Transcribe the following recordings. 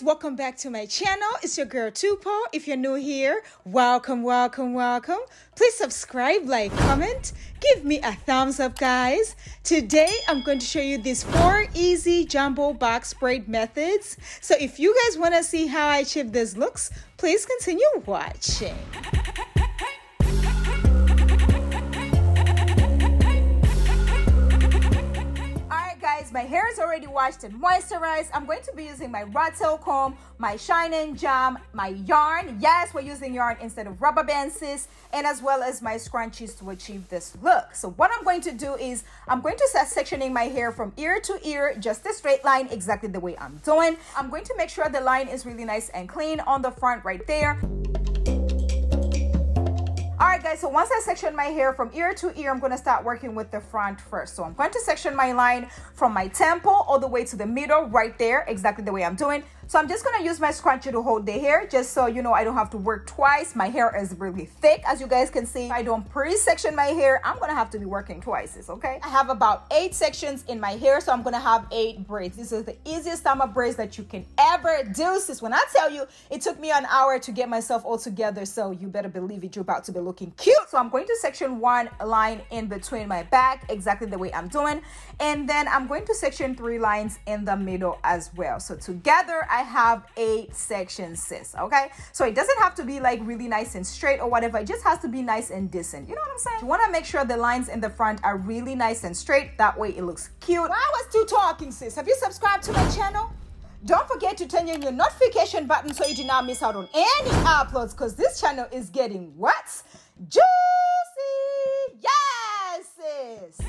guys, welcome back to my channel. It's your girl Tupo. If you're new here, welcome. Please subscribe, like, comment, give me a thumbs up, guys. Today I'm going to show you these 4 easy jumbo box braid methods. So if you guys want to see how I achieve these looks, please continue watching. My hair is already washed and moisturized. I'm going to be using my rat tail comb, my Shine N Jam, my yarn. Yes, we're using yarn instead of rubber bands, sis, and as well as my scrunchies to achieve this look. So what I'm going to do is I'm going to start sectioning my hair from ear to ear, just a straight line, exactly the way I'm doing. I'm going to make sure the line is really nice and clean on the front right there. Alright guys, so once I section my hair from ear to ear, I'm going to start working with the front first. So I'm going to section my line from my temple all the way to the middle right there, exactly the way I'm doing. So I'm just going to use my scrunchie to hold the hair, just so you know I don't have to work twice. My hair is really thick, as you guys can see. If I don't pre-section my hair, I'm going to have to be working twice, okay? I have about 8 sections in my hair, so I'm going to have 8 braids. This is the easiest summer braids that you can ever do, sis. When I tell you, it took me an hour to get myself all together, so you better believe it, you're about to be looking cute. So I'm going to section one line in between my back, exactly the way I'm doing, and then I'm going to section 3 lines in the middle as well. So together I have 8 sections, sis, okay? So it doesn't have to be like really nice and straight or whatever, it just has to be nice and decent, you know what I'm saying? You want to make sure the lines in the front are really nice and straight, that way it looks cute. While I was still talking, sis, have you subscribed to my channel? Don't forget to turn on your notification button so you do not miss out on any uploads, because this channel is getting what? Juicy! Yes, sis!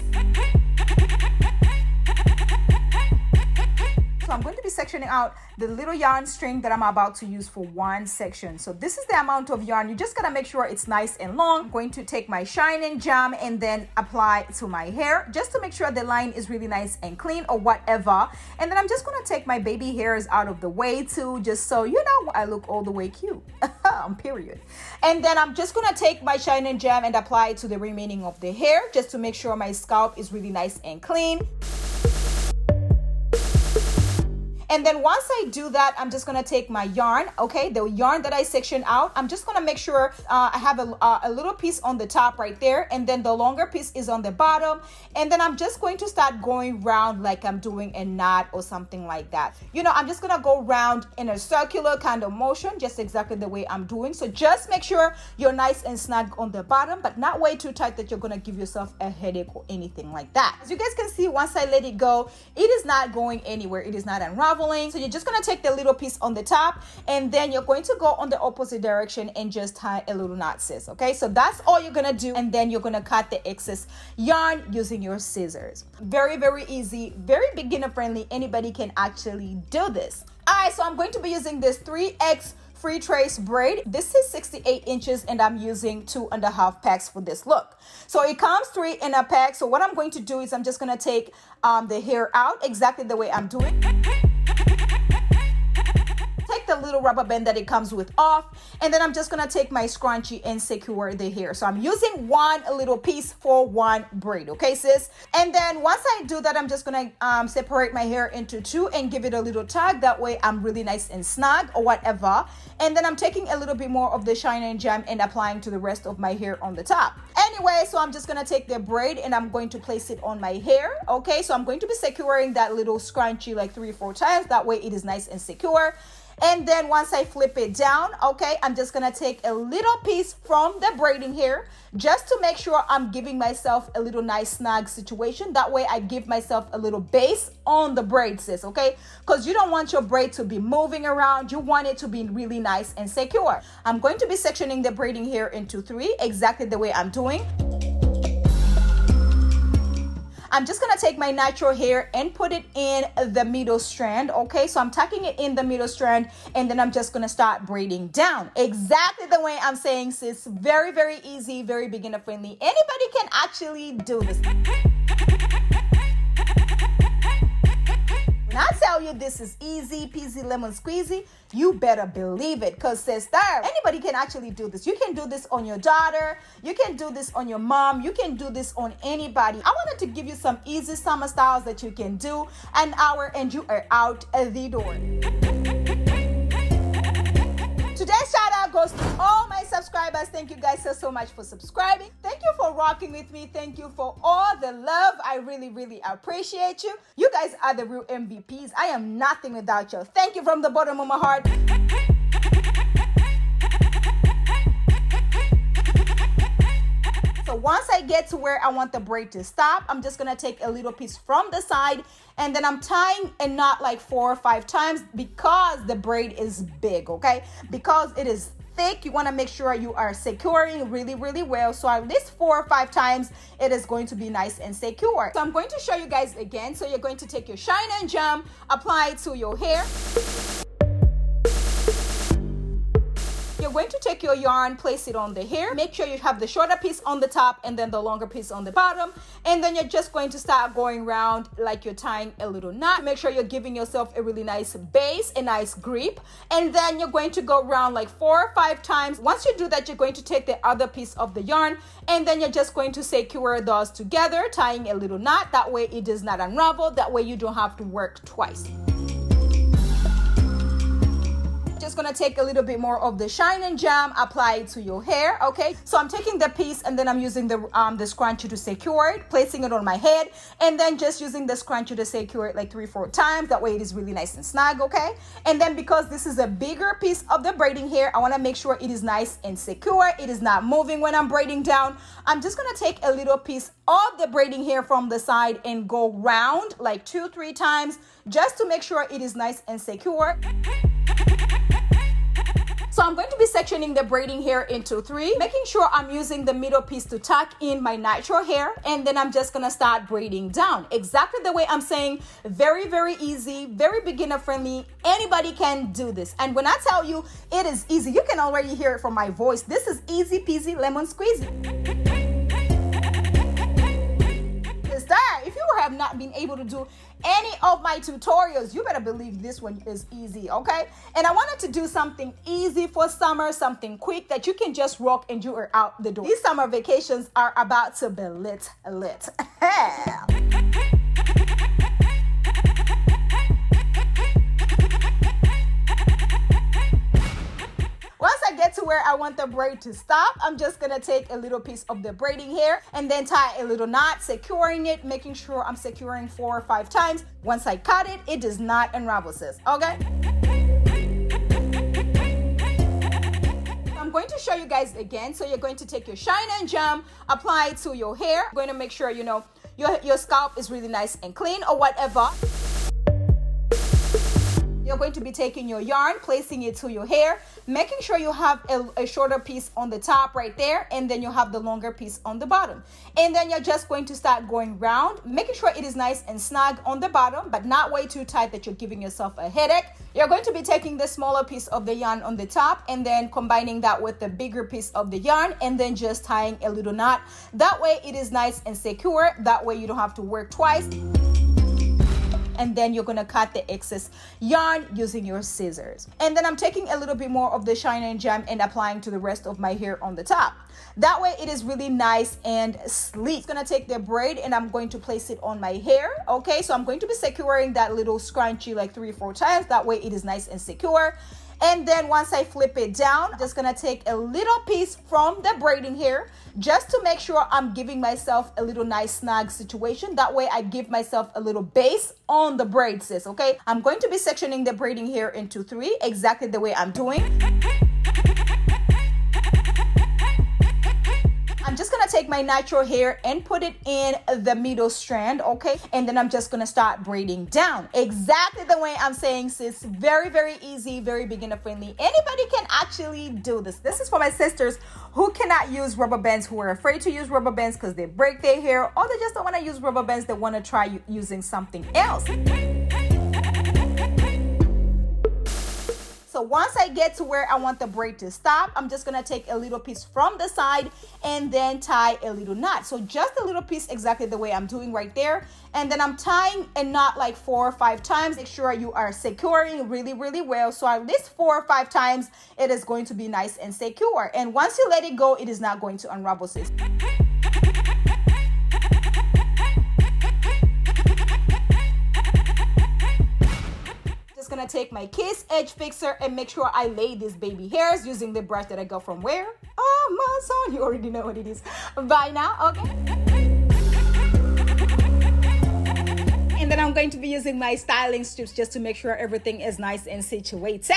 So I'm going to be sectioning out the little yarn string that I'm about to use for one section. So this is the amount of yarn. You just got to make sure it's nice and long. I'm going to take my Shine N Jam and then apply to my hair just to make sure the line is really nice and clean or whatever. And then I'm just going to take my baby hairs out of the way too, just so you know I look all the way cute. Period. And then I'm just going to take my Shine N Jam and apply it to the remaining of the hair just to make sure my scalp is really nice and clean. And then once I do that, I'm just going to take my yarn, okay, the yarn that I sectioned out. I'm just going to make sure I have a little piece on the top right there, and then the longer piece is on the bottom. And then I'm just going to start going round like I'm doing a knot or something like that. You know, I'm just going to go round in a circular kind of motion, just exactly the way I'm doing. So just make sure you're nice and snug on the bottom, but not way too tight that you're going to give yourself a headache or anything like that. As you guys can see, once I let it go, it is not going anywhere. It is not unraveling. So you're just going to take the little piece on the top, and then you're going to go on the opposite direction and just tie a little knot, sis, okay? So that's all you're going to do, and then you're going to cut the excess yarn using your scissors. Very, very easy, very beginner friendly. Anybody can actually do this. All right, so I'm going to be using this 3X free trace braid. This is 68 inches and I'm using 2.5 packs for this look. So it comes 3 in a pack. So what I'm going to do is I'm just going to take the hair out exactly the way I'm doing. The little rubber band that it comes with off, and then I'm just gonna take my scrunchie and secure the hair. So I'm using one little piece for one braid, okay, sis? And then once I do that, I'm just gonna separate my hair into 2 and give it a little tug. That way I'm really nice and snug or whatever. And then I'm taking a little bit more of the Shine N Jam and applying to the rest of my hair on the top. Anyway, so I'm just gonna take the braid and I'm going to place it on my hair, okay? So I'm going to be securing that little scrunchie like 3 or 4 times. That way it is nice and secure. And then once I flip it down, okay, I'm just gonna take a little piece from the braiding hair just to make sure I'm giving myself a little nice snug situation. That way I give myself a little base on the braid, sis, okay? Because you don't want your braid to be moving around. You want it to be really nice and secure. I'm going to be sectioning the braiding hair into 3 exactly the way I'm doing. I'm just gonna take my natural hair and put it in the middle strand, okay? So I'm tucking it in the middle strand, and then I'm just gonna start braiding down. Exactly the way I'm saying, sis. Very, very easy, very beginner friendly. Anybody can actually do this. When I tell you this is easy peasy lemon squeezy, you better believe it, because sister, anybody can actually do this. You can do this on your daughter, you can do this on your mom, you can do this on anybody. I wanted to give you some easy summer styles that you can do an hour and you are out the door. Today's shout out goes to all my subscribers. Thank you guys so much for subscribing. Thank you for rocking with me. Thank you for all the love. I really appreciate you. You guys are the real MVPs. I am nothing without you. Thank you from the bottom of my heart. So once I get to where I want the braid to stop, I'm just gonna take a little piece from the side, and then I'm tying a knot like 4 or 5 times because the braid is big, okay? Because it is thick, you want to make sure you are securing really well. So at least 4 or 5 times, it is going to be nice and secure. So I'm going to show you guys again. So you're going to take your Shine N Jam, apply it to your hair. Going to take your yarn, place it on the hair. Make sure you have the shorter piece on the top and then the longer piece on the bottom, and then you're just going to start going around like you're tying a little knot. Make sure you're giving yourself a really nice base, a nice grip, and then you're going to go around like 4 or 5 times. Once you do that, you're going to take the other piece of the yarn, and then you're just going to secure those together, tying a little knot. That way it does not unravel. That way you don't have to work twice. Just gonna take a little bit more of the Shine N Jam, apply it to your hair. Okay, so I'm taking the piece and then I'm using the scrunchie to secure it, placing it on my head, and then just using the scrunchie to secure it like 3 or 4 times. That way it is really nice and snug, okay? And then because this is a bigger piece of the braiding hair, I want to make sure it is nice and secure. It is not moving when I'm braiding down. I'm just gonna take a little piece of the braiding hair from the side and go round like 2 or 3 times just to make sure it is nice and secure. So I'm going to be sectioning the braiding hair into 3, making sure I'm using the middle piece to tuck in my natural hair, and then I'm just gonna start braiding down exactly the way I'm saying. Very easy, very beginner friendly. Anybody can do this, and when I tell you it is easy, you can already hear it from my voice. This is easy peasy lemon squeezy. If you have not been able to do any of my tutorials, you better believe this one is easy, okay? And I wanted to do something easy for summer, something quick that you can just walk and you are out the door. These summer vacations are about to be lit. To where I want the braid to stop, I'm just gonna take a little piece of the braiding hair and then tie a little knot, securing it, making sure I'm securing 4 or 5 times. Once I cut it, it does not unravel, sis, okay? I'm going to show you guys again. So you're going to take your Shine N Jam, apply it to your hair. I'm going to make sure, you know, your scalp is really nice and clean or whatever. You're going to be taking your yarn, placing it to your hair, making sure you have a shorter piece on the top right there, and then you have the longer piece on the bottom, and then you're just going to start going round, making sure it is nice and snug on the bottom but not way too tight that you're giving yourself a headache. You're going to be taking the smaller piece of the yarn on the top and then combining that with the bigger piece of the yarn, and then just tying a little knot. That way it is nice and secure. That way you don't have to work twice. And then you're gonna cut the excess yarn using your scissors. And then I'm taking a little bit more of the Shine N Jam and applying to the rest of my hair on the top. That way it is really nice and sleek. It's gonna take the braid and I'm going to place it on my hair, okay? So I'm going to be securing that little scrunchie like 3 or 4 times. That way it is nice and secure. And then once I flip it down, I'm just gonna take a little piece from the braiding hair just to make sure I'm giving myself a little nice snug situation. That way I give myself a little base on the braid, sis, okay? I'm going to be sectioning the braiding hair into 3 exactly the way I'm doing. I'm just gonna take my natural hair and put it in the middle strand, okay? And then I'm just gonna start braiding down exactly the way I'm saying, sis. Very easy, very beginner friendly. Anybody can actually do this. This is for my sisters who cannot use rubber bands, who are afraid to use rubber bands because they break their hair, or they just don't want to use rubber bands. They want to try using something else. So once I get to where I want the braid to stop, I'm just gonna take a little piece from the side and then tie a little knot. So just a little piece exactly the way I'm doing right there. And then I'm tying a knot like 4 or 5 times. Make sure you are securing really well. So at least 4 or 5 times, it is going to be nice and secure. And once you let it go, it is not going to unravel, sis. take my Kiss edge fixer and make sure I lay these baby hairs using the brush that I got from where? Amazon. You already know what it is by now, okay? And then I'm going to be using my styling strips just to make sure everything is nice and situated.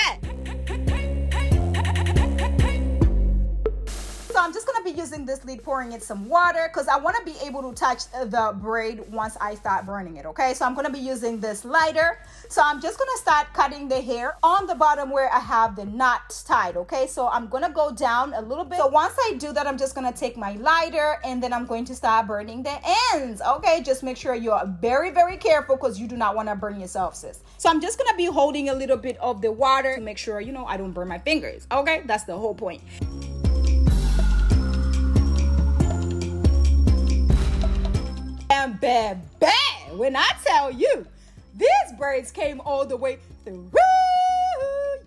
So I'm just going to be using this lid, pouring in some water because I want to be able to touch the braid once I start burning it, okay? So I'm going to be using this lighter. So I'm just going to start cutting the hair on the bottom where I have the knot tied, okay? So I'm going to go down a little bit. So once I do that, I'm just going to take my lighter and then I'm going to start burning the ends, okay? Just make sure you're very, very careful because you do not want to burn yourself, sis. So I'm just going to be holding a little bit of the water to make sure, you know, I don't burn my fingers, okay? That's the whole point. And baby, when I tell you, these braids came all the way through.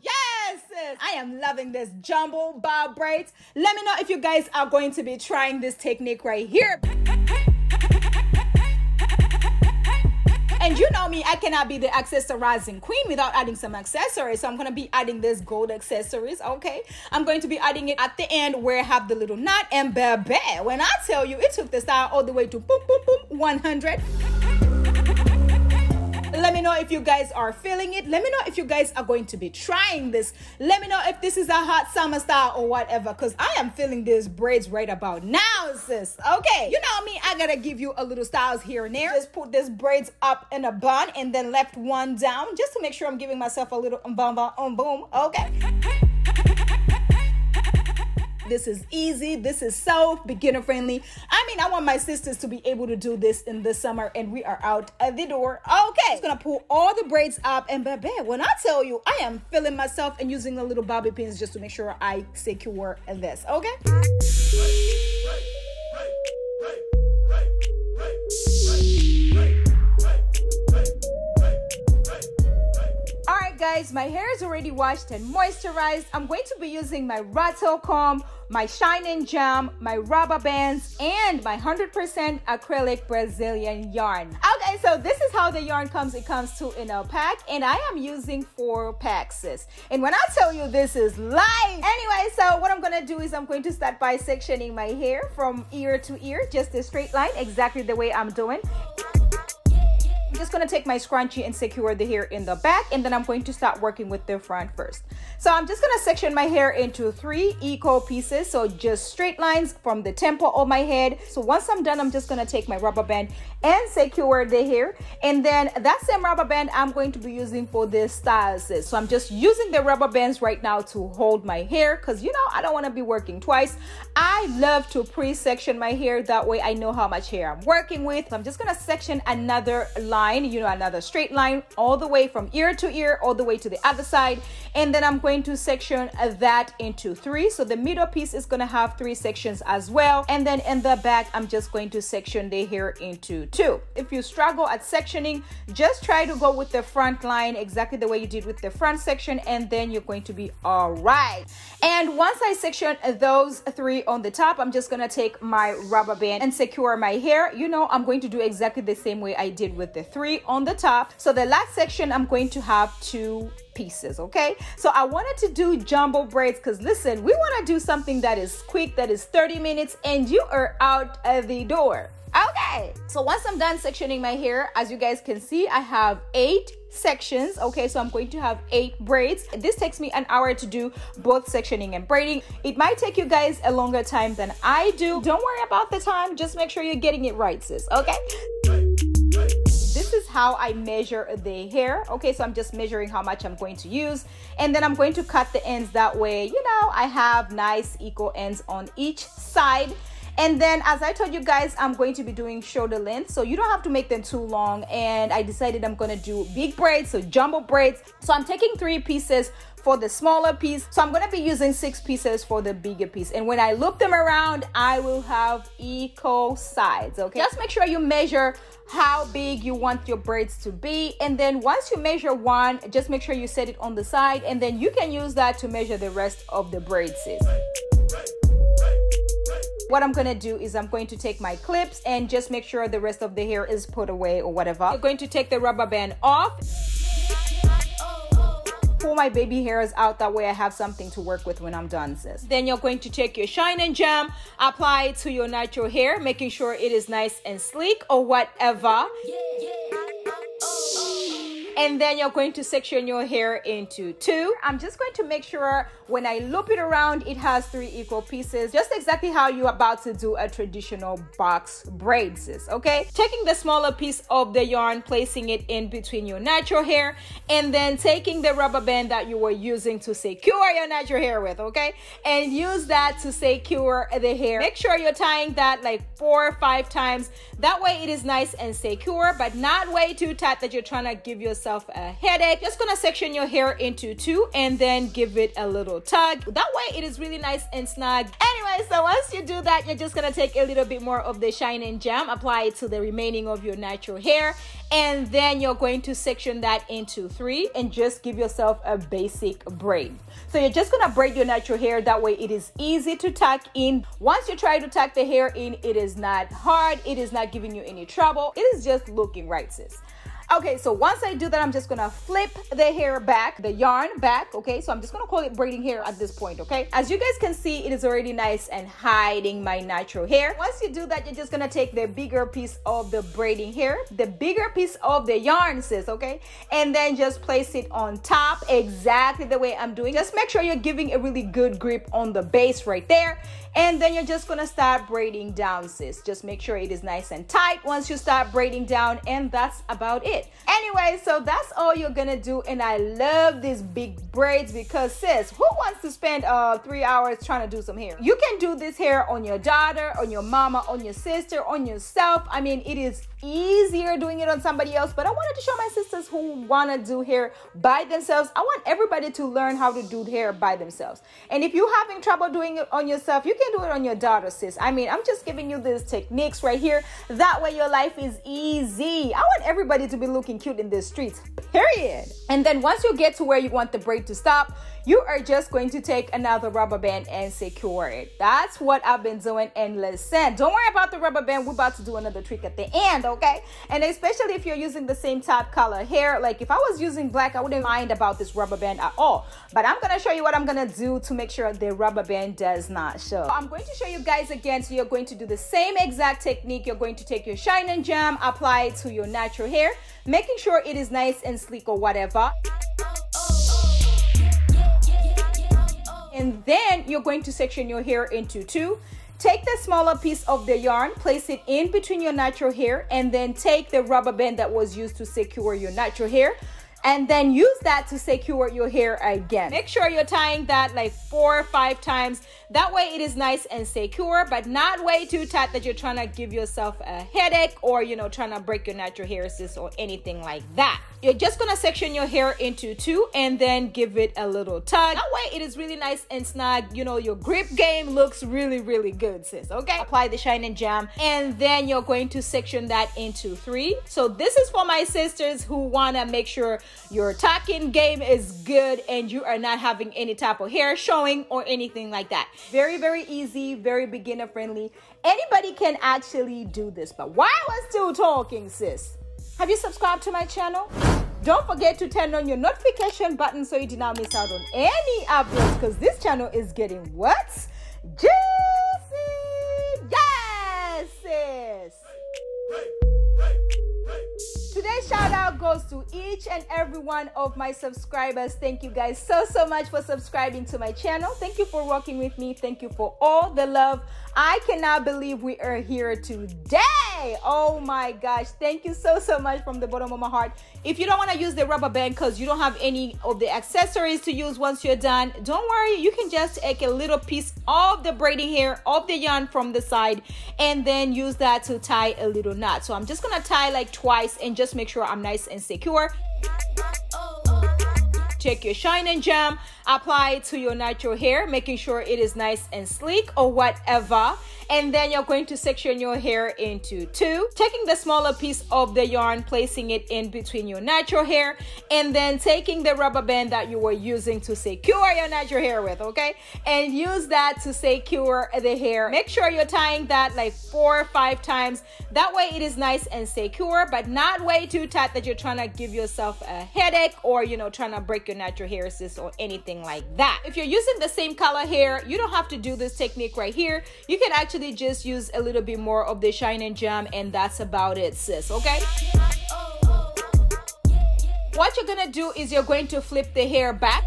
Yes, I am loving this jumbo bob braids. Let me know if you guys are going to be trying this technique right here. And you know me, I cannot be the accessorizing queen without adding some accessories. So I'm going to be adding this gold accessories, okay? I'm going to be adding it at the end where I have the little knot. And baby, when I tell you, it took the style all the way to boom, boom, boom, 100. Let me know if you guys are feeling it. Let me know if you guys are going to be trying this. Let me know if this is a hot summer style or whatever, because I am feeling these braids right about now, sis. Okay, you know me, I gotta give you a little styles here and there. Just put these braids up in a bun and then left one down just to make sure I'm giving myself a little boom, okay? This is easy. This is so beginner friendly. I mean, I want my sisters to be able to do this in the summer, and we are out at the door. Okay, just gonna pull all the braids up, and baby, when I tell you, I am feeling myself and using the little bobby pins just to make sure I secure this. Okay. Alright guys, my hair is already washed and moisturized. I'm going to be using my rattle comb, my Shine N Jam, my rubber bands, and my 100% acrylic Brazilian yarn. Okay, so this is how the yarn comes. It comes two in a pack, and I am using 4 packs, sis. And when I tell you, this is life! Anyway, so what I'm gonna do is I'm going to start by sectioning my hair from ear to ear, just a straight line, exactly the way I'm doing. Just gonna take my scrunchie and secure the hair in the back, and then I'm going to start working with the front first. So I'm just gonna section my hair into 3 equal pieces, so just straight lines from the temple of my head. So once I'm done, I'm just gonna take my rubber band and secure the hair, and then that same rubber band I'm going to be using for this style, sis. So I'm just using the rubber bands right now to hold my hair, because you know I don't want to be working twice. I love to pre-section my hair, that way I know how much hair I'm working with. So I'm just gonna section another line, you know, another straight line all the way from ear to ear, all the way to the other side, and then I'm going to section that into 3. So the middle piece is going to have 3 sections as well, and then in the back I'm just going to section the hair into 2. If you struggle at sectioning, just try to go with the front line exactly the way you did with the front section, and then you're going to be all right. And once I section those 3 on the top, I'm just going to take my rubber band and secure my hair. You know, I'm going to do exactly the same way I did with the 3 on the top. So the last section I'm going to have 2 pieces, okay? So I wanted to do jumbo braids because listen, we want to do something that is quick, that is 30 minutes and you are out of the door. Okay, so once I'm done sectioning my hair, as you guys can see, I have 8 sections, okay? So I'm going to have 8 braids. This takes me an hour to do both sectioning and braiding. It might take you guys a longer time than I do. Don't worry about the time, just make sure you're getting it right, sis, okay? This is how I measure the hair, okay? So I'm just measuring how much I'm going to use, and then I'm going to cut the ends that way, you know, I have nice equal ends on each side. And then, as I told you guys, I'm going to be doing shoulder length, so you don't have to make them too long. And I decided I'm gonna do big braids, so jumbo braids. So I'm taking 3 pieces for the smaller piece. So I'm gonna be using 6 pieces for the bigger piece. And when I loop them around, I will have equal sides, okay? Just make sure you measure how big you want your braids to be. And then once you measure one, just make sure you set it on the side, and then you can use that to measure the rest of the braids. What I'm gonna do is I'm going to take my clips and just make sure the rest of the hair is put away or whatever. You're going to take the rubber band off. pull my baby hairs out. That way I have something to work with when I'm done, sis. Then you're going to take your Shine N Jam, apply it to your natural hair, making sure it is nice and sleek or whatever. And then you're going to section your hair into two. I'm just going to make sure when I loop it around, it has 3 equal pieces, just exactly how you're about to do a traditional box braid, sis, okay? Taking the smaller piece of the yarn, placing it in between your natural hair, and then taking the rubber band that you were using to secure your natural hair with, okay? And use that to secure the hair. Make sure you're tying that like 4 or 5 times. That way it is nice and secure, but not way too tight that you're trying to give yourself a headache. Just gonna section your hair into 2 and then give it a little tug. That way it is really nice and snug. Anyway, so once you do that, you're just gonna take a little bit more of the Shine N Jam, apply it to the remaining of your natural hair, and then you're going to section that into 3 and just give yourself a basic braid. So you're just gonna braid your natural hair. That way it is easy to tuck in. Once you try to tuck the hair in, it is not hard. It is not giving you any trouble. It is just looking right, sis. Okay, so once I do that, I'm just gonna flip the hair back, the yarn back, okay? So I'm just gonna call it braiding hair at this point, okay? As you guys can see, it is already nice and hiding my natural hair. Once you do that, you're just gonna take the bigger piece of the braiding hair, the bigger piece of the yarn, sis, okay? And then just place it on top exactly the way I'm doing. Just make sure you're giving a really good grip on the base right there. And then you're just gonna start braiding down, sis. Just make sure it is nice and tight once you start braiding down, and that's about it. Anyway, so that's all you're gonna do, and I love these big braids because, sis, who wants to spend 3 hours trying to do some hair? You can do this hair on your daughter, on your mama, on your sister, on yourself. I mean, it is easier doing it on somebody else, but I wanted to show my sisters who want to do hair by themselves. I want everybody to learn how to do hair by themselves. And if you're having trouble doing it on yourself, you can do it on your daughter, sis. I mean, I'm just giving you these techniques right here. That way your life is easy. I want everybody to be looking cute in the streets, period. And then once you get to where you want the braid to stop, you are just going to take another rubber band and secure it. That's what I've been doing. And listen, don't worry about the rubber band. We're about to do another trick at the end, okay? And especially if you're using the same type color hair, like if I was using black, I wouldn't mind about this rubber band at all. But I'm gonna show you what I'm gonna do to make sure the rubber band does not show. I'm going to show you guys again. So you're going to do the same exact technique. You're going to take your Shine N Jam, apply it to your natural hair, making sure it is nice and sleek or whatever. And then you're going to section your hair into 2. Take the smaller piece of the yarn, place it in between your natural hair, and then take the rubber band that was used to secure your natural hair, and then use that to secure your hair again. Make sure you're tying that like 4 or 5 times. That way it is nice and secure, but not way too tight that you're trying to give yourself a headache or, you know, trying to break your natural hair, sis, or anything like that. You're just gonna section your hair into 2 and then give it a little tug. That way it is really nice and snug. You know, your grip game looks really, really good, sis, okay? Apply the Shine N Jam, and then you're going to section that into 3. So this is for my sisters who wanna make sure your tucking game is good and you are not having any type of hair showing or anything like that. Very, very easy, very beginner friendly. Anybody can actually do this. But while we're still talking, sis, have you subscribed to my channel? Don't forget to turn on your notification button so you do not miss out on any uploads, because this channel is getting what? Juicy! Yes, sis! Today's shout out goes to each and every one of my subscribers. Thank you guys so much for subscribing to my channel. Thank you for rocking with me. Thank you for all the love. I cannot believe we are here today. Oh my gosh, thank you so much from the bottom of my heart. If you don't want to use the rubber band because you don't have any of the accessories to use once you're done, don't worry, you can just take a little piece of the braiding hair of the yarn from the side and then use that to tie a little knot. So I'm just gonna tie like twice and just make sure I'm nice and secure. Take your Shine N Jam, Apply it to your natural hair, making sure it is nice and sleek or whatever. And then you're going to section your hair into two, taking the smaller piece of the yarn, placing it in between your natural hair, and then taking the rubber band that you were using to secure your natural hair with, okay? And use that to secure the hair. Make sure you're tying that like 4 or 5 times. That way it is nice and secure, but not way too tight that you're trying to give yourself a headache or, you know, trying to break your natural hair sis or anything like that. If you're using the same color hair, you don't have to do this technique right here. You can actually just use a little bit more of the Shine N Jam, and that's about it, sis, okay? What you're gonna do is you're going to flip the hair back,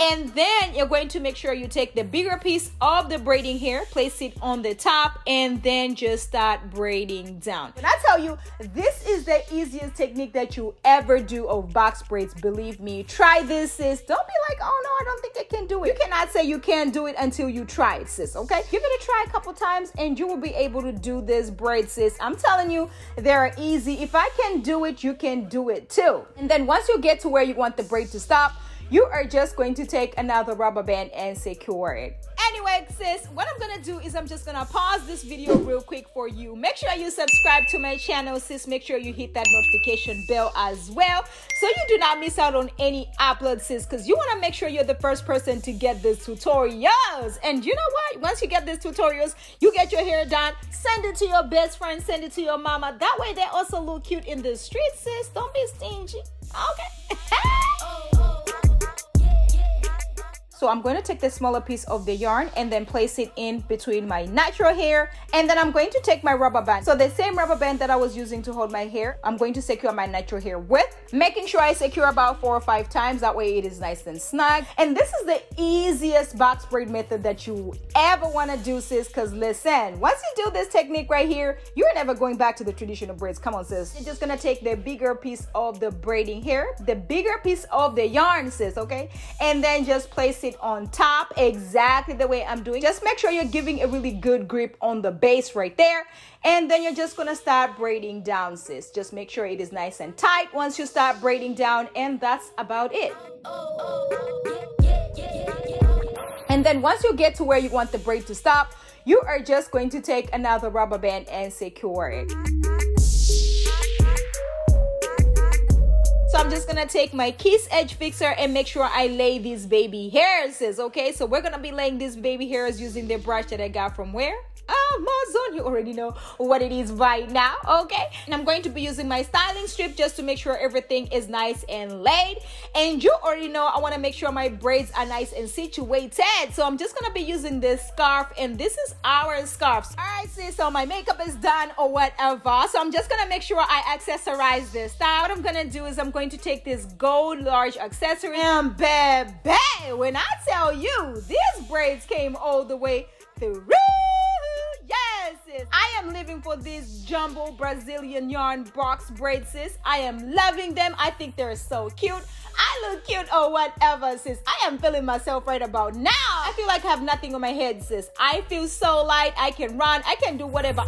and then you're going to make sure you take the bigger piece of the braiding hair, place it on the top, and then just start braiding down. And I tell you, this is the easiest technique that you ever do of box braids. Believe me, try this, sis. Don't be like, oh no, I don't think I can do it. You cannot say you can't do it until you try it, sis, okay? Give it a try a couple times and you will be able to do this braid, sis. I'm telling you, they're easy. If I can do it, you can do it too. And then once you get to where you want the braid to stop, you are just going to take another rubber band and secure it. Anyway, sis, what I'm gonna do is I'm just gonna pause this video real quick for you. Make sure you subscribe to my channel, sis. Make sure you hit that notification bell as well, so you do not miss out on any uploads, sis, because you wanna make sure you're the first person to get these tutorials. And you know what? Once you get these tutorials, you get your hair done, send it to your best friend, send it to your mama. That way they also look cute in the street, sis. Don't be stingy, okay? So I'm going to take the smaller piece of the yarn and then place it in between my natural hair. And then I'm going to take my rubber band. So the same rubber band that I was using to hold my hair, I'm going to secure my natural hair with, making sure I secure about 4 or 5 times. That way it is nice and snug. And this is the easiest box braid method that you ever want to do, sis. Because listen, once you do this technique right here, you're never going back to the traditional braids. Come on, sis. You're just going to take the bigger piece of the braiding hair, the bigger piece of the yarn, sis, okay? And then just place it on top exactly the way I'm doing. Just make sure you're giving a really good grip on the base right there, and then you're just gonna start braiding down, sis. Just make sure it is nice and tight once you start braiding down, and that's about it. And then once you get to where you want the braid to stop, you are just going to take another rubber band and secure it. I'm just gonna take my Kiss edge fixer and make sure I lay these baby hairs, okay? So we're gonna be laying these baby hairs using the brush that I got from where? Amazon. You already know what it is right now, okay? And I'm going to be using my styling strip just to make sure everything is nice and laid. And you already know I want to make sure my braids are nice and situated, so I'm just gonna be using this scarf, and this is our scarves. All right, sis, so my makeup is done or whatever, so I'm just gonna make sure I accessorize this style. What I'm gonna do is I'm going to take this gold large accessory, and baby, when I tell you these braids came all the way through, I am living for this jumbo Brazilian yarn box braid, sis. I am loving them. I think they're so cute. I look cute or whatever, sis. I am feeling myself right about now. I feel like I have nothing on my head, sis. I feel so light. I can run. I can do whatever.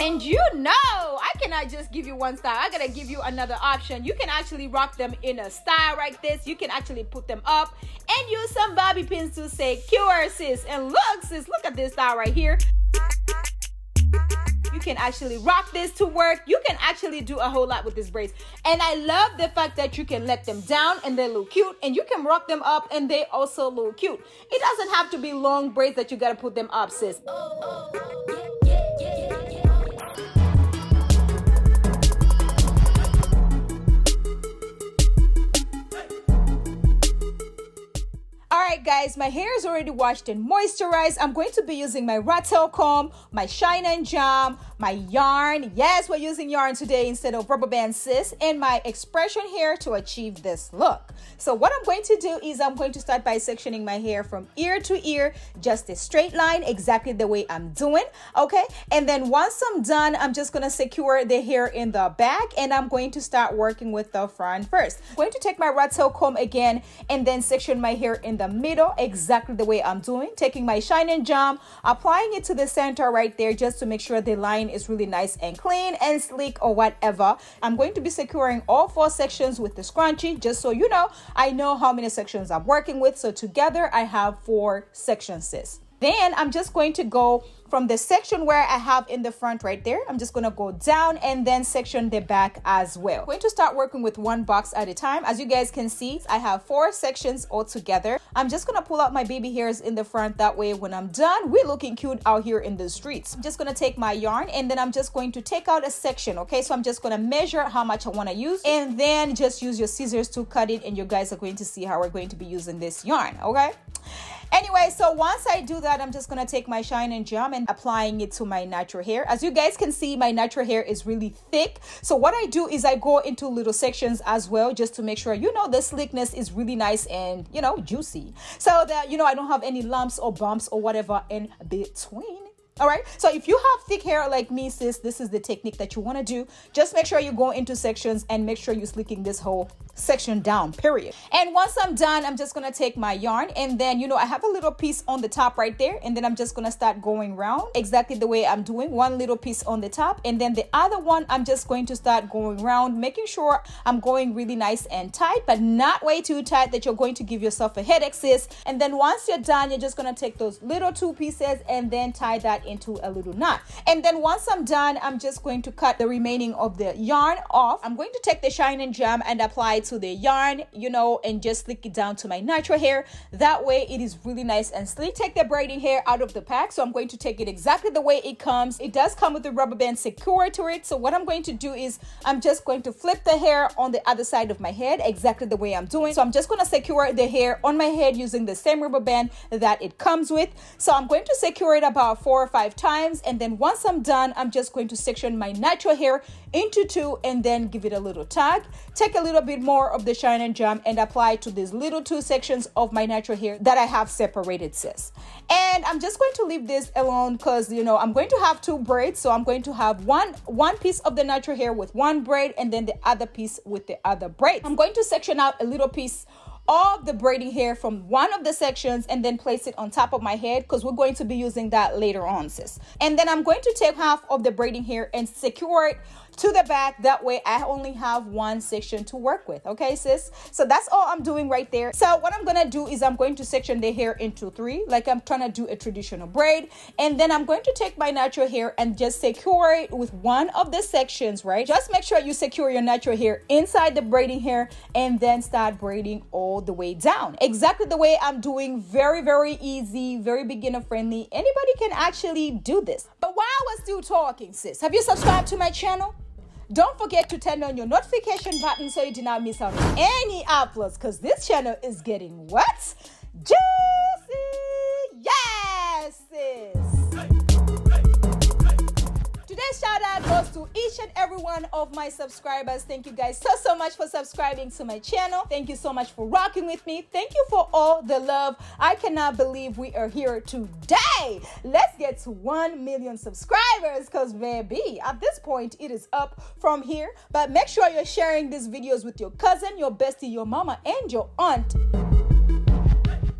And you know, I cannot just give you one style. I gotta give you another option. You can actually rock them in a style like this. You can actually put them up and use some bobby pins to secure, sis. And look, sis, look at this style right here. You can actually rock this to work. You can actually do a whole lot with these braids. And I love the fact that you can let them down and they look cute, and you can rock them up and they also look cute. It doesn't have to be long braids that you gotta put them up, sis. Alright guys, my hair is already washed and moisturized. I'm going to be using my rat tail comb, my Shine N Jam, my yarn. Yes, we're using yarn today instead of rubber band, sis, and my X-pression hair to achieve this look. So what I'm going to do is I'm going to start by sectioning my hair from ear to ear, just a straight line, exactly the way I'm doing, okay? And then once I'm done, I'm just gonna secure the hair in the back, and I'm going to start working with the front first. I'm going to take my rat tail comb again and then section my hair in the middle exactly the way I'm doing, taking my Shine N Jam, applying it to the center right there just to make sure the line design is really nice and clean and sleek or whatever. I'm going to be securing all four sections with the scrunchie, just so you know, I know how many sections I'm working with. So together I have 4 sections, sis. Then I'm just going to go from the section where I have in the front right there, I'm just going to go down and then section the back as well. I'm going to start working with one box at a time. As you guys can see, I have 4 sections all together. I'm just going to pull out my baby hairs in the front. That way when I'm done, we're looking cute out here in the streets. I'm just going to take my yarn and then I'm just going to take out a section. Okay, so I'm just going to measure how much I want to use and then just use your scissors to cut it. And you guys are going to see how we're going to be using this yarn. Okay. Anyway, so once I do that, I'm just going to take my Shine N Jam and applying it to my natural hair. As you guys can see, my natural hair is really thick. So what I do is I go into little sections as well, just to make sure, you know, the slickness is really nice and, you know, juicy. So that, you know, I don't have any lumps or bumps or whatever in between. All right, so if you have thick hair like me, sis, this is the technique that you want to do. Just make sure you go into sections and make sure you're slicking this whole section down, period. And once I'm done, I'm just going to take my yarn and then, you know, I have a little piece on the top right there. And then I'm just going to start going round exactly the way I'm doing. One little piece on the top and then the other one, I'm just going to start going round, making sure I'm going really nice and tight, but not way too tight that you're going to give yourself a headache, sis. And then once you're done, you're just going to take those little 2 pieces and then tie that into a little knot. And then once I'm done, I'm just going to cut the remaining of the yarn off. I'm going to take the Shine N Jam and apply it to the yarn, you know, and just slick it down to my natural hair. That way it is really nice and sleek. Take the braiding hair out of the pack. So I'm going to take it exactly the way it comes. It does come with a rubber band secured to it. So what I'm going to do is I'm just going to flip the hair on the other side of my head exactly the way I'm doing. So I'm just going to secure the hair on my head using the same rubber band that it comes with. So I'm going to secure it about 4 or 5 times, and then once I'm done, I'm just going to section my natural hair into 2 and then give it a little tug. Take a little bit more of the Shine N Jam and apply to these little 2 sections of my natural hair that I have separated, sis. And I'm just going to leave this alone because, you know, I'm going to have 2 braids. So I'm going to have one piece of the natural hair with 1 braid and then the other piece with the other braid. I'm going to section out a little piece of the braiding hair from one of the sections and then place it on top of my head because we're going to be using that later on, sis. And then I'm going to take half of the braiding hair and secure it to the back. That way I only have 1 section to work with. Okay, sis? So that's all I'm doing right there. So what I'm gonna do is I'm going to section the hair into 3, like I'm trying to do a traditional braid. And then I'm going to take my natural hair and just secure it with one of the sections, right? Just make sure you secure your natural hair inside the braiding hair and then start braiding all the way down. Exactly the way I'm doing. Very, very easy, very beginner friendly. Anybody can actually do this. But while I was still talking, sis, have you subscribed to my channel? Don't forget to turn on your notification button so you do not miss out on any uploads because this channel is getting what? Juicy! Yes, sis! Today's shout out goes to each and every one of my subscribers. Thank you guys so much for subscribing to my channel. Thank you so much for rocking with me. Thank you for all the love. I cannot believe we are here today. Let's get to 1 million subscribers because baby, at this point, it is up from here. But make sure you're sharing these videos with your cousin, your bestie, your mama, and your aunt.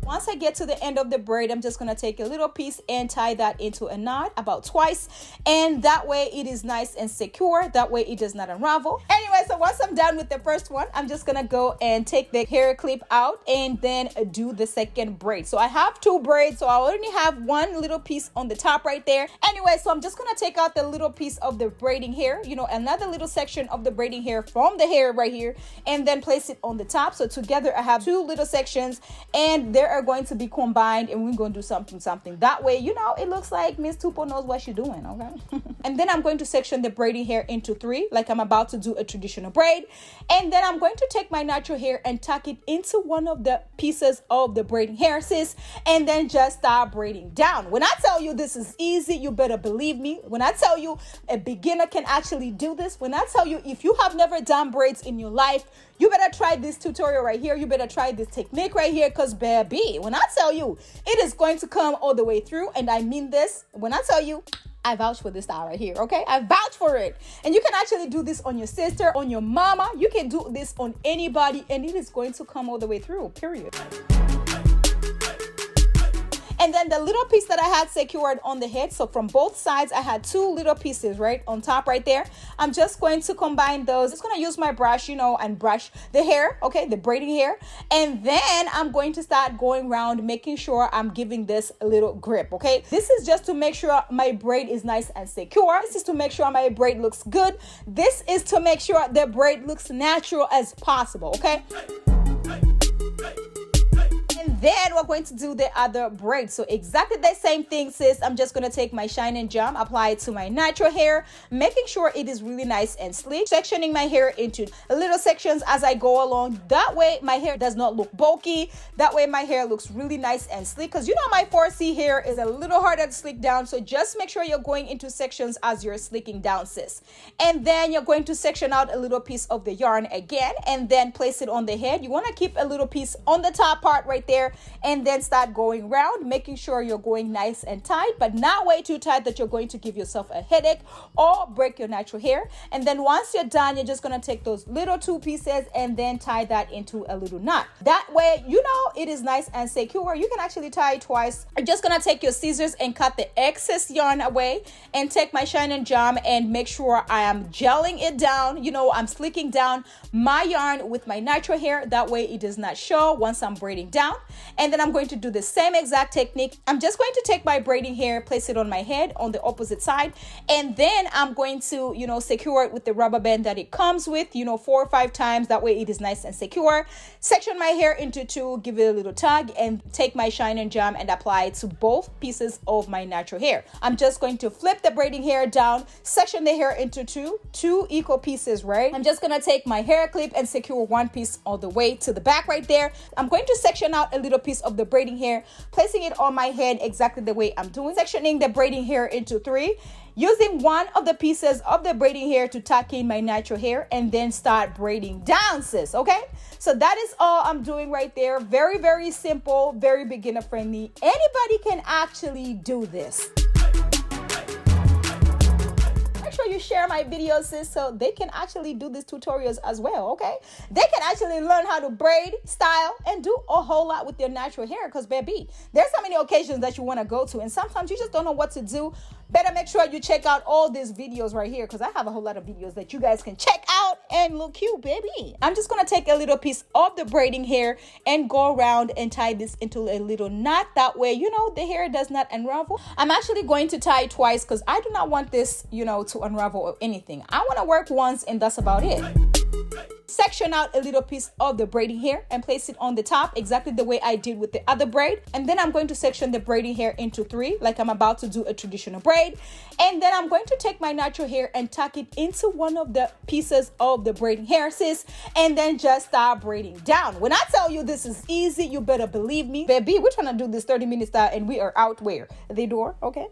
Once I get to the end of the braid, I'm just going to take a little piece and tie that into a knot about twice. And that way it is nice and secure. That way it does not unravel. Anyway, so once I'm done with the first one, I'm just going to go and take the hair clip out and then do the second braid. So I have 2 braids. So I only have 1 little piece on the top right there. Anyway, so I'm just going to take out the little piece of the braiding hair, you know, another little section of the braiding hair from the hair right here, and then place it on the top. So together I have 2 little sections and there are going to be combined and we're going to do something. That way, you know, it looks like Miss Tupo knows what she's doing, okay? And then I'm going to section the braiding hair into 3, like I'm about to do a traditional braid. And then I'm going to take my natural hair and tuck it into one of the pieces of the braiding hair, sis, and then just start braiding down. When I tell you this is easy, you better believe me. When I tell you a beginner can actually do this, when I tell you if you have never done braids in your life, you better try this tutorial right here. You better try this technique right here because baby, when I tell you, it is going to come all the way through. And I mean this, when I tell you, I vouch for this style right here, okay? I vouch for it. And you can actually do this on your sister, on your mama. You can do this on anybody and it is going to come all the way through, period. And then the little piece that I had secured on the head, so from both sides I had two little pieces right on top right there. I'm just going to combine those. Just going to use my brush, you know, and brush the hair, okay, the braiding hair. And then I'm going to start going around making sure I'm giving this a little grip, okay? This is just to make sure my braid is nice and secure. This is to make sure my braid looks good. This is to make sure the braid looks natural as possible, okay? Then we're going to do the other braid. So exactly the same thing, sis. I'm just going to take my Shine N Jam, apply it to my natural hair, making sure it is really nice and sleek, sectioning my hair into little sections as I go along. That way my hair does not look bulky. That way my hair looks really nice and sleek, because you know my 4C hair is a little harder to sleek down, so just make sure you're going into sections as you're sleeking down, sis. And then you're going to section out a little piece of the yarn again and then place it on the head. You want to keep a little piece on the top part right there. And then start going round, making sure you're going nice and tight, but not way too tight that you're going to give yourself a headache or break your natural hair. And then once you're done, you're just going to take those little two pieces and then tie that into a little knot. That way, you know, it is nice and secure. You can actually tie it twice. I'm just going to take your scissors and cut the excess yarn away and take my Shine N Jam and make sure I am gelling it down. You know, I'm slicking down my yarn with my natural hair. That way it does not show once I'm braiding down. And then I'm going to do the same exact technique. I'm just going to take my braiding hair, place it on my head on the opposite side, and then I'm going to, you know, secure it with the rubber band that it comes with, you know, 4 or 5 times. That way it is nice and secure. Section my hair into two, give it a little tug, and take my Shine N Jam and apply it to both pieces of my natural hair. I'm just going to flip the braiding hair down, section the hair into two equal pieces, right? I'm just gonna take my hair clip and secure one piece all the way to the back right there. I'm going to section out a little piece of the braiding hair, placing it on my head exactly the way I'm doing, sectioning the braiding hair into 3, using one of the pieces of the braiding hair to tuck in my natural hair, and then start braiding down, sis, okay? So that is all I'm doing right there. Very, very simple, very beginner friendly. Anybody can actually do this. Sure you share my videos, sis, so they can actually do these tutorials as well, okay? They can actually learn how to braid, style, and do a whole lot with their natural hair, because baby, there's so many occasions that you want to go to, and sometimes you just don't know what to do. Better make sure you check out all these videos right here, because I have a whole lot of videos that you guys can check out and look cute, baby. I'm just gonna take a little piece of the braiding hair and go around and tie this into a little knot. That way, you know, the hair does not unravel. I'm actually going to tie it twice, because I do not want this, you know, to unravel or anything. I want to work once and that's about it. Section out a little piece of the braiding hair and place it on the top exactly the way I did with the other braid, and then I'm going to section the braiding hair into 3 like I'm about to do a traditional braid. And then I'm going to take my natural hair and tuck it into one of the pieces of the braiding hair, sis, and then just start braiding down. When I tell you this is easy, you better believe me, baby. We're trying to do this 30-minute style and we are out where the door, okay?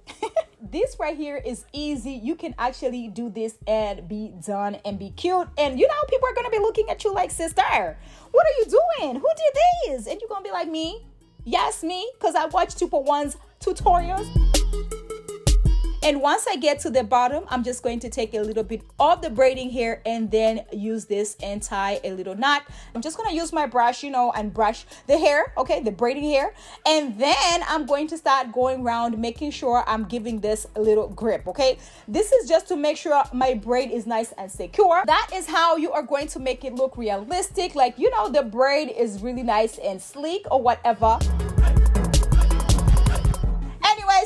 This right here is easy. You can actually do this and be done and be cute, and you know people are gonna be looking at you like, sister, what are you doing? Who did this? And you're gonna be like, me. Yes, me, because I watch Tupo1's tutorials. And once I get to the bottom, I'm just going to take a little bit of the braiding hair and then use this and tie a little knot. I'm just going to use my brush, you know, and brush the hair, okay, the braiding hair. And then I'm going to start going around, making sure I'm giving this a little grip, okay? This is just to make sure my braid is nice and secure. That is how you are going to make it look realistic. Like, you know, the braid is really nice and sleek or whatever.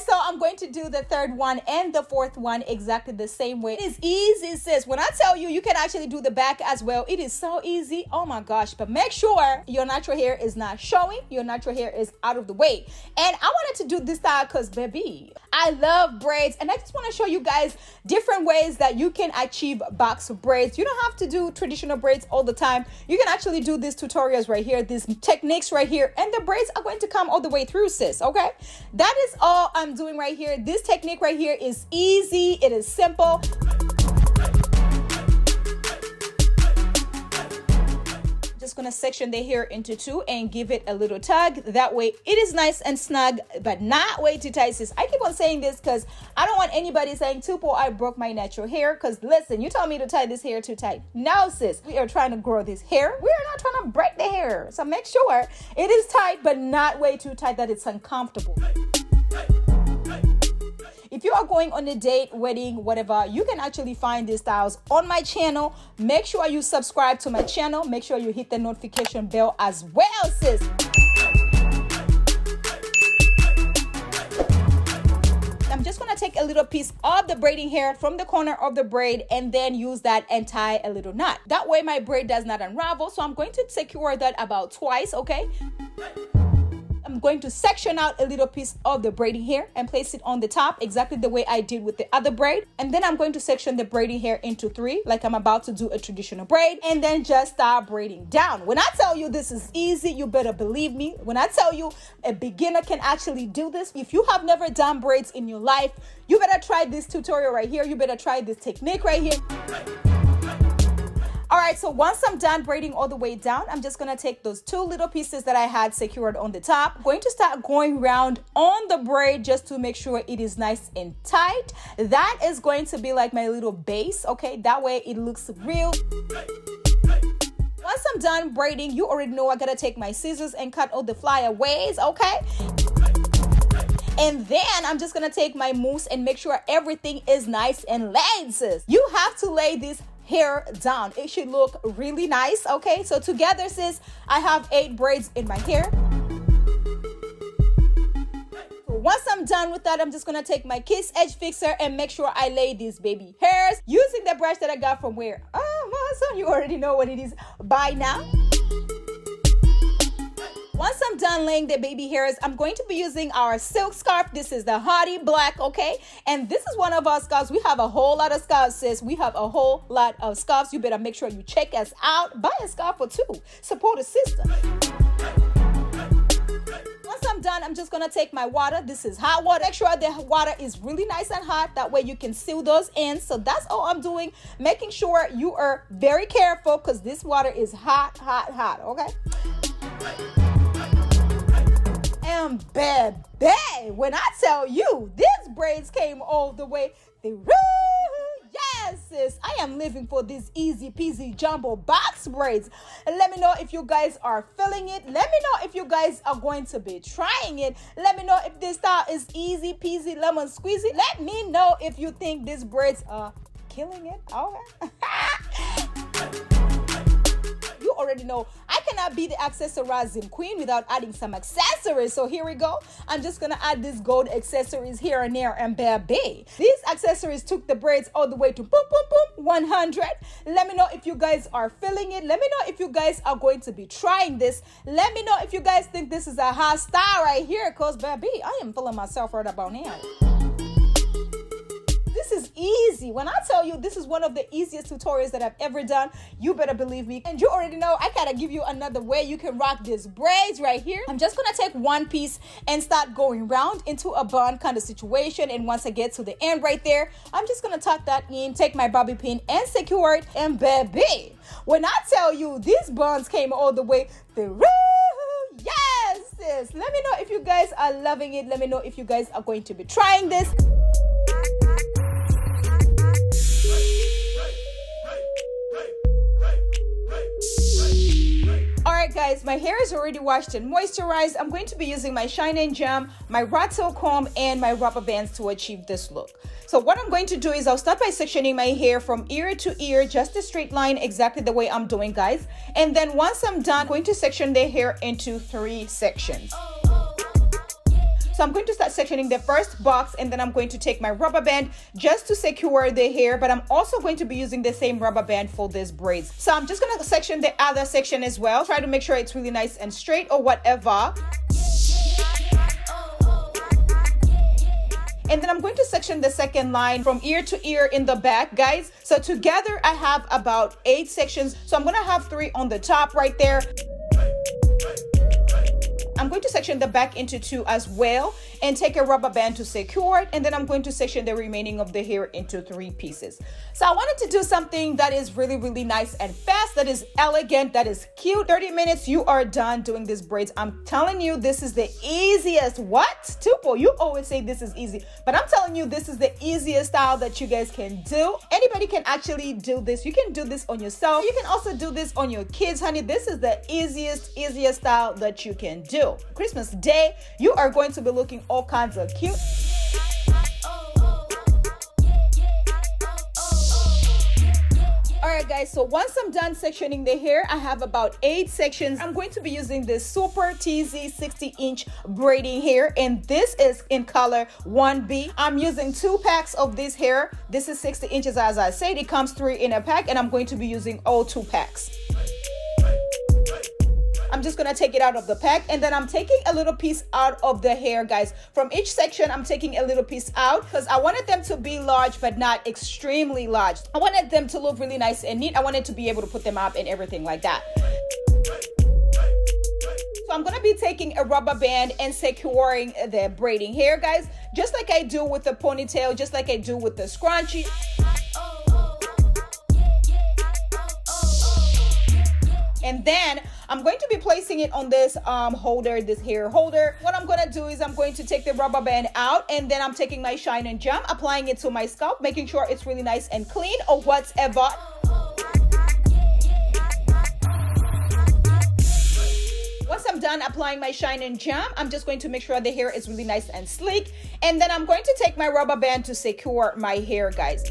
So I'm going to do the third one and the fourth one exactly the same way. It is easy, sis. When I tell you, you can actually do the back as well. It is so easy. Oh my gosh. But make sure your natural hair is not showing. Your natural hair is out of the way. And I wanted to do this style because, baby, I love braids. And I just want to show you guys different ways that you can achieve box braids. You don't have to do traditional braids all the time. You can actually do these tutorials right here, these techniques right here. And the braids are going to come all the way through, sis. Okay? That is all I'm doing right here. This technique right here is easy. It is simple. Just gonna section the hair into 2 and give it a little tug. That way it is nice and snug, but not way too tight, sis. I keep on saying this because I don't want anybody saying, Tupo, I broke my natural hair, because listen, you told me to tie this hair too tight. No, sis, we are trying to grow this hair. We are not trying to break the hair. So make sure it is tight, but not way too tight that it's uncomfortable. If you are going on a date, wedding, whatever, you can actually find these styles on my channel. Make sure you subscribe to my channel. Make sure you hit the notification bell as well, sis. I'm just gonna take a little piece of the braiding hair from the corner of the braid and then use that and tie a little knot. That way my braid does not unravel, so I'm going to secure that about twice, okay? I'm going to section out a little piece of the braiding hair and place it on the top exactly the way I did with the other braid. And then I'm going to section the braiding hair into three like I'm about to do a traditional braid, and then just start braiding down. When I tell you this is easy, you better believe me. When I tell you a beginner can actually do this, if you have never done braids in your life, you better try this tutorial right here. You better try this technique right here. All right, so once I'm done braiding all the way down, I'm just gonna take those two little pieces that I had secured on the top. I'm going to start going round on the braid just to make sure it is nice and tight. That is going to be like my little base, okay? That way it looks real. Once I'm done braiding, you already know I gotta take my scissors and cut all the flyaways, okay? And then I'm just gonna take my mousse and make sure everything is nice and laid, sis. You have to lay this hair down. It should look really nice, okay? So together, sis, I have 8 braids in my hair. Once I'm done with that, I'm just gonna take my Kiss edge fixer and make sure I lay these baby hairs using the brush that I got from where? Amazon. You already know what it is by now. Once I'm done laying the baby hairs, I'm going to be using our silk scarf. This is the Hottie Black, okay? And this is one of our scarves. We have a whole lot of scarves, sis. We have a whole lot of scarves. You better make sure you check us out. Buy a scarf or two. Support a sister. Once I'm done, I'm just gonna take my water. This is hot water. Make sure the water is really nice and hot. That way you can seal those ends. So that's all I'm doing. Making sure you are very careful because this water is hot, hot, hot, okay? And baby, when I tell you, these braids came all the way through. Yes, sis, I am living for these easy peasy jumbo box braids. And let me know if you guys are feeling it. Let me know if you guys are going to be trying it. Let me know if this style is easy peasy lemon squeezy. Let me know if you think these braids are killing it. Okay. You already know I cannot be the accessorizing queen without adding some accessories. So here we go. I'm just gonna add these gold accessories here and there, and baby, these accessories took the braids all the way to boom boom boom 100. Let me know if you guys are feeling it. Let me know if you guys are going to be trying this. Let me know if you guys think this is a hot style right here, cause baby, I am feeling myself right about now. This is easy. When I tell you this is one of the easiest tutorials that I've ever done, you better believe me. And you already know I gotta give you another way you can rock these braids right here. I'm just gonna take one piece and start going round into a bun kind of situation, and once I get to the end right there, I'm just gonna tuck that in, take my bobby pin and secure it, and baby, when I tell you these buns came all the way through. Yes, sis. Let me know if you guys are loving it. Let me know if you guys are going to be trying this. Alright guys, my hair is already washed and moisturized. I'm going to be using my Shine N Jam, my rat tail comb, and my rubber bands to achieve this look. So what I'm going to do is I'll start by sectioning my hair from ear to ear, just a straight line, exactly the way I'm doing, guys. And then once I'm done, I'm going to section the hair into 3 sections. So I'm going to start sectioning the first box, and then I'm going to take my rubber band just to secure the hair, but I'm also going to be using the same rubber band for these braids. So I'm just gonna section the other section as well. Try to make sure it's really nice and straight or whatever. And then I'm going to section the second line from ear to ear in the back, guys. So together I have about 8 sections. So I'm gonna have 3 on the top right there. I'm going to section the back into 2 as well and take a rubber band to secure it, and then I'm going to section the remaining of the hair into 3 pieces. So I wanted to do something that is really, really nice and fast, that is elegant, that is cute. 30 minutes, you are done doing these braids. I'm telling you, this is the easiest. What? Tupo, you always say this is easy, but I'm telling you, this is the easiest style that you guys can do. Anybody can actually do this. You can do this on yourself. You can also do this on your kids, honey. This is the easiest style that you can do. Christmas Day, you are going to be looking all kinds of cute. Alright guys, so once I'm done sectioning the hair, I have about 8 sections. I'm going to be using this super teasy 60-inch braiding hair, and this is in color 1B. I'm using 2 packs of this hair. This is 60 inches as I said. It comes 3 in a pack, and I'm going to be using all 2 packs. I'm just gonna take it out of the pack, and then I'm taking a little piece out of the hair, guys. From each section, I'm taking a little piece out because I wanted them to be large but not extremely large. I wanted them to look really nice and neat. I wanted to be able to put them up and everything like that. So I'm gonna be taking a rubber band and securing the braiding hair, guys, just like I do with the ponytail, just like I do with the scrunchie. And then I'm going to be placing it on this holder, this hair holder. What I'm going to do is I'm going to take the rubber band out, and then I'm taking my Shine N Jam, applying it to my scalp, making sure it's really nice and clean or whatever. Once I'm done applying my Shine N Jam, I'm just going to make sure the hair is really nice and sleek. And then I'm going to take my rubber band to secure my hair, guys.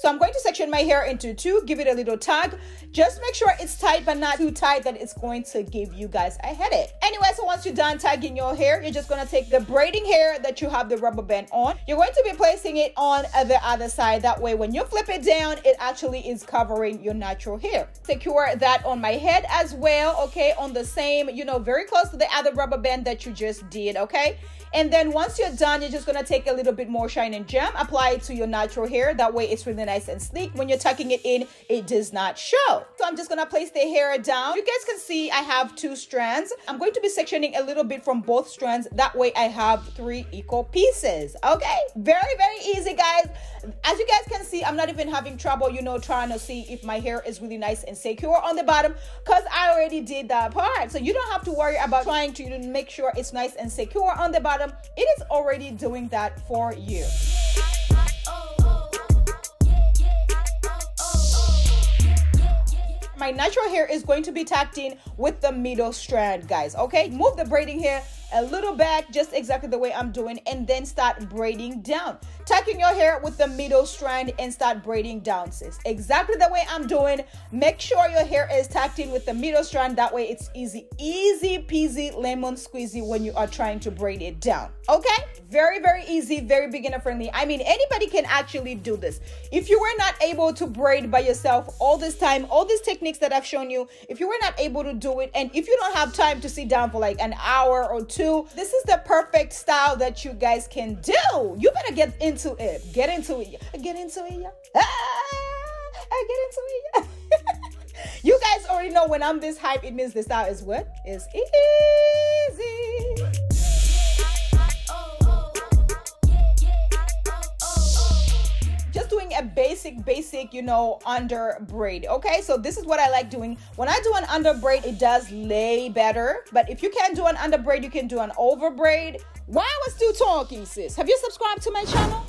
So I'm going to section my hair into 2, give it a little tug. Just make sure it's tight, but not too tight that it's going to give you guys a headache. Anyway, so once you're done tugging your hair, you're just gonna take the braiding hair that you have the rubber band on. You're going to be placing it on the other side. That way, when you flip it down, it actually is covering your natural hair. Secure that on my head as well, okay? On the same, you know, very close to the other rubber band that you just did, okay? And then once you're done, you're just gonna take a little bit more Shine N Jam, apply it to your natural hair. That way, it's really nice and sleek. When you're tucking it in, it does not show. So I'm just gonna place the hair down. You guys can see I have 2 strands. I'm going to be sectioning a little bit from both strands. That way I have 3 equal pieces, okay? Very, very easy, guys. As you guys can see, I'm not even having trouble, you know, trying to see if my hair is really nice and secure on the bottom, because I already did that part. So you don't have to worry about trying to make sure it's nice and secure on the bottom. It is already doing that for you. My natural hair is going to be tucked in with the middle strand, guys, okay? Move the braiding hair a little back, just exactly the way I'm doing, and then start braiding down. Tucking your hair with the middle strand and start braiding down, sis. Exactly the way I'm doing. Make sure your hair is tucked in with the middle strand. That way it's easy, easy peasy lemon squeezy when you are trying to braid it down, okay? Very, very easy, very beginner friendly. I mean, anybody can actually do this. If you were not able to braid by yourself all this time, all these techniques that I've shown you, if you were not able to do it, and if you don't have time to sit down for like an hour or two, this is the perfect style that you guys can do. You better get into it. Get into it. Get into it. Get into it. You guys already know when I'm this hype, it means the style is what? It's easy. A basic, you know, under braid, okay? So this is what I like doing. When I do an under braid, it does lay better, but if you can't do an under braid, you can do an over braid. Why I was still talking, sis? Have you subscribed to my channel?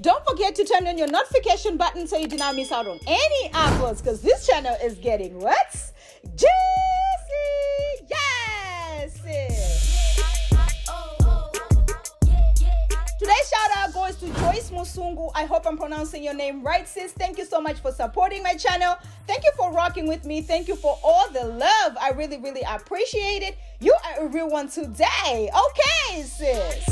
Don't forget to turn on your notification button so you do not miss out on any uploads, because this channel is getting what's juicy. Yes, sis. Today's shout out goes to Joyce Musungu. I hope I'm pronouncing your name right, sis. Thank you so much for supporting my channel. Thank you for rocking with me. Thank you for all the love. I really, really appreciate it. You are a real one today. Okay, sis.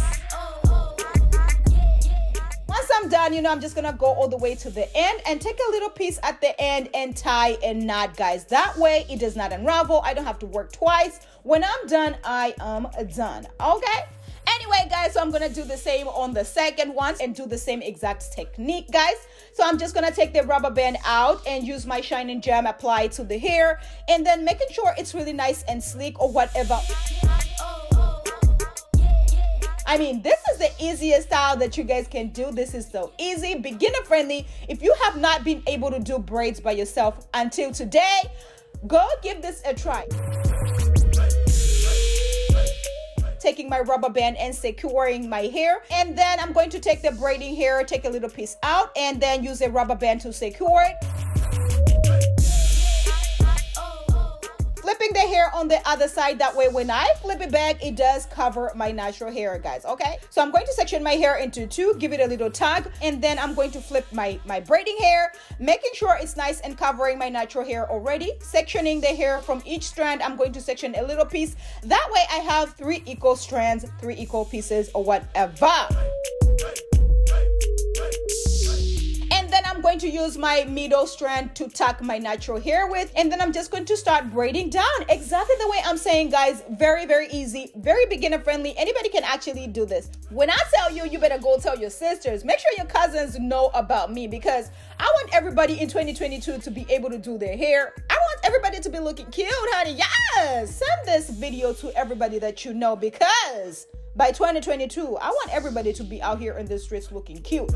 Once I'm done, you know, I'm just gonna go all the way to the end and take a little piece at the end and tie a knot, guys. That way it does not unravel. I don't have to work twice. When I'm done, I am done, okay? Anyway, guys, so I'm gonna do the same on the second one and do the same exact technique, guys. So I'm just gonna take the rubber band out and use my Shine N Jam, apply to the hair, and then making sure it's really nice and sleek or whatever. I mean, this is the easiest style that you guys can do. This is so easy, beginner friendly. If you have not been able to do braids by yourself until today, go give this a try. Taking my rubber band and securing my hair, and then I'm going to take the braiding hair, take a little piece out, and then use a rubber band to secure it. Flipping the hair on on the other side. That way, when I flip it back, it does cover my natural hair, guys, okay? So I'm going to section my hair into two, give it a little tug, and then I'm going to flip my braiding hair, making sure it's nice and covering my natural hair already, sectioning the hair from each strand. I'm going to section a little piece. That way, I have three equal strands, three equal pieces or whatever. Going to use my middle strand to tuck my natural hair with, and then I'm just going to start braiding down exactly the way I'm saying, guys. Very easy, very beginner friendly. Anybody can actually do this. When I tell you, you better go tell your sisters. Make sure your cousins know about me, because I want everybody in 2022 to be able to do their hair. I want everybody to be looking cute, honey. Yes, send this video to everybody that you know, because by 2022 I want everybody to be out here in the streets looking cute.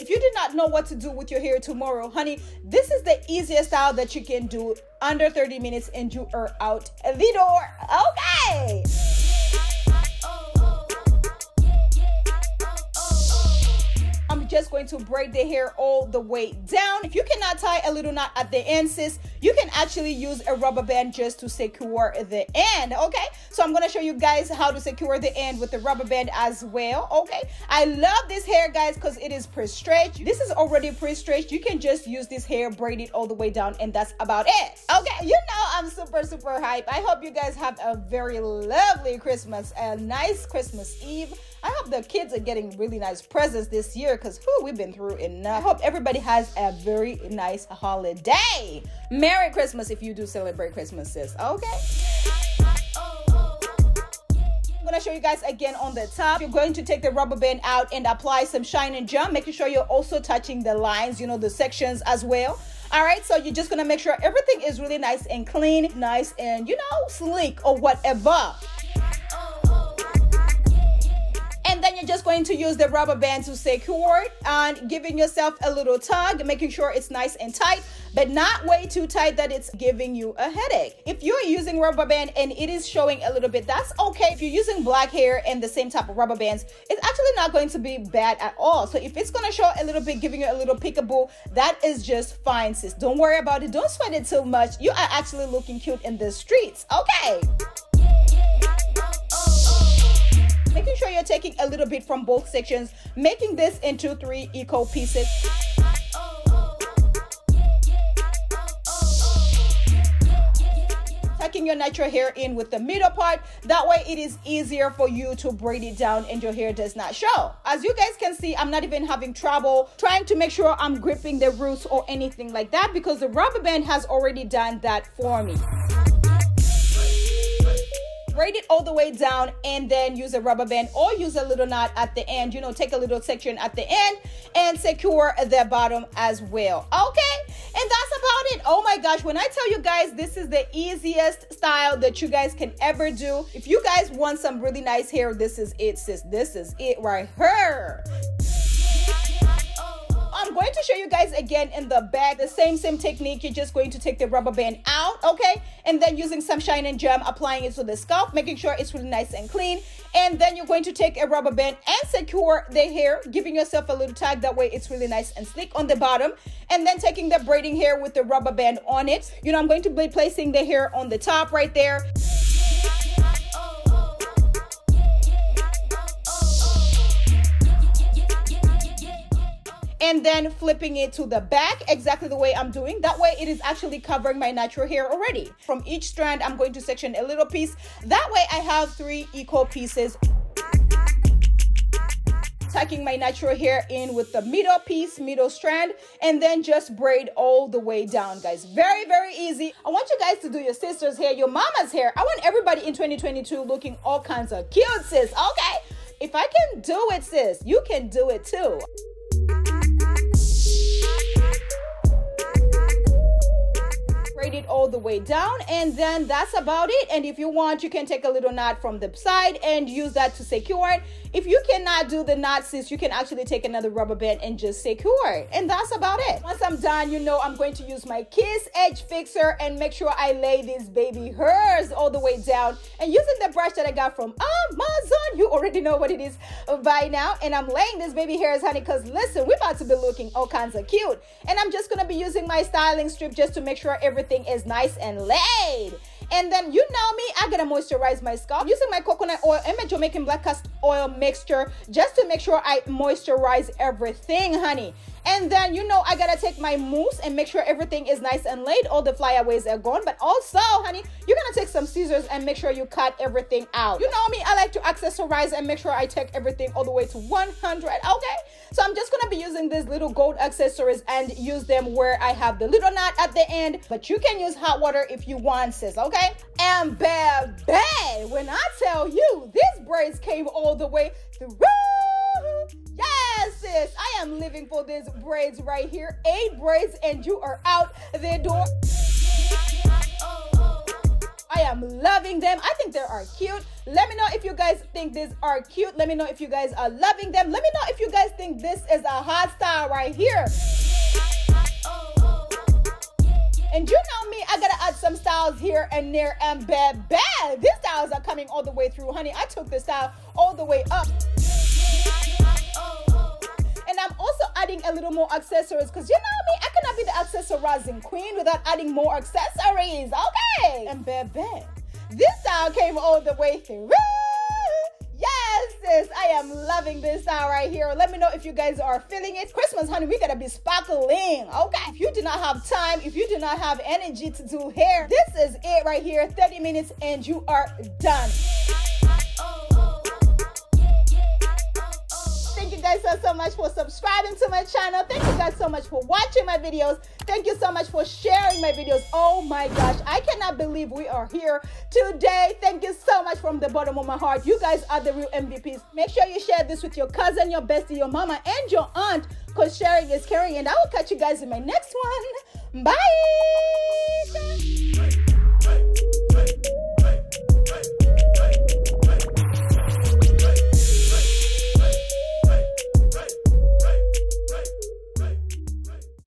If you did not know what to do with your hair tomorrow, honey, this is the easiest style that you can do under 30 minutes and you are out the door. Okay. I'm just going to braid the hair all the way down. If you cannot tie a little knot at the end, sis, you can actually use a rubber band just to secure the end, okay? So I'm gonna show you guys how to secure the end with the rubber band as well, okay? I love this hair, guys, because it is pre-stretched. This is already pre-stretched. You can just use this hair, braid it all the way down, and that's about it, okay? You know I'm super hype. I hope you guys have a very lovely Christmas, a nice Christmas Eve. I hope the kids are getting really nice presents this year, because who we've been through enough. I hope everybody has a very nice holiday. Merry Christmas if you do celebrate Christmas, sis, okay? I'm gonna show you guys again on the top. You're going to take the rubber band out and apply some Shine N Jam, making sure you're also touching the lines, you know, the sections as well. All right, so you're just gonna make sure everything is really nice and clean, nice and, you know, sleek or whatever. Then you're just going to use the rubber band to secure it and giving yourself a little tug, making sure it's nice and tight, but not way too tight that it's giving you a headache. If you're using rubber band and it is showing a little bit, that's okay. If you're using black hair and the same type of rubber bands, it's actually not going to be bad at all. So if it's gonna show a little bit, giving you a little peekaboo, that is just fine, sis. Don't worry about it. Don't sweat it too much. You are actually looking cute in the streets, okay? Making sure you're taking a little bit from both sections, making this into three equal pieces. Tucking your natural hair in with the middle part. That way it is easier for you to braid it down and your hair does not show. As you guys can see, I'm not even having trouble trying to make sure I'm gripping the roots or anything like that, because the rubber band has already done that for me. Braid it all the way down and then use a rubber band or use a little knot at the end, you know, take a little section at the end and secure the bottom as well, okay? And that's about it. Oh my gosh, when I tell you guys, this is the easiest style that you guys can ever do. If you guys want some really nice hair, this is it, sis. This is it right here. I'm going to show you guys again in the back, the same technique. You're just going to take the rubber band out, okay? And then using some Shine N Jam, applying it to the scalp, making sure it's really nice and clean. And then you're going to take a rubber band and secure the hair, giving yourself a little tug. That way it's really nice and sleek on the bottom. And then taking the braiding hair with the rubber band on it. You know, I'm going to be placing the hair on the top right there. And then flipping it to the back exactly the way I'm doing. That way it is actually covering my natural hair already. From each strand, I'm going to section a little piece. That way I have three equal pieces. Tucking my natural hair in with the middle piece, middle strand, and then just braid all the way down, guys. Very easy. I want you guys to do your sister's hair, your mama's hair. I want everybody in 2022 looking all kinds of cute, sis, okay? If I can do it, sis, you can do it too. thread it all the way down, and then that's about it. And if you want, you can take a little knot from the side and use that to secure it. If you cannot do the knot, sis, you can actually take another rubber band and just secure it, and that's about it. Once I'm done, you know I'm going to use my Kiss edge fixer and make sure I lay this baby hers all the way down, and using the brush that I got from Amazon, you already know what it is by now. And I'm laying this baby hairs, honey, because listen, we're about to be looking all kinds of cute. And I'm just gonna be using my styling strip just to make sure everything is nice and laid. And then, you know me, I gotta moisturize my scalp using my coconut oil and my Jamaican black castor oil mixture just to make sure I moisturize everything, honey. And then, you know, I gotta take my mousse and make sure everything is nice and laid, all the flyaways are gone. But also, honey, you're gonna take some scissors and make sure you cut everything out. You know me, I like to accessorize and make sure I take everything all the way to 100, okay? So I'm just gonna be using these little gold accessories and use them where I have the little knot at the end, but you can use hot water if you want, sis, okay? And baby, when I tell you, these braids came all the way through. Yes, sis, I am living for these braids right here. 8 braids and you are out the door. I am loving them. I think they are cute. Let me know if you guys think these are cute. Let me know if you guys are loving them. Let me know if you guys think this is a hot style right here. And you know me, I gotta add some styles here and there, and baby, these styles are coming all the way through, honey. I took this style all the way up. And I'm also adding a little more accessories because you know me, I cannot be the accessorizing queen without adding more accessories, okay? And baby, this style came all the way through. Yes, sis, I am loving this style right here. Let me know if you guys are feeling it. Christmas, honey, we gotta be sparkling, okay? If you do not have time, if you do not have energy to do hair, this is it right here. 30 minutes and you are done. So much for subscribing to my channel. Thank you guys so much for watching my videos. Thank you so much for sharing my videos. Oh my gosh, I cannot believe we are here today. Thank you so much from the bottom of my heart. You guys are the real MVPs. Make sure you share this with your cousin, your bestie, your mama, and your aunt, because sharing is caring. And I will catch you guys in my next one. Bye.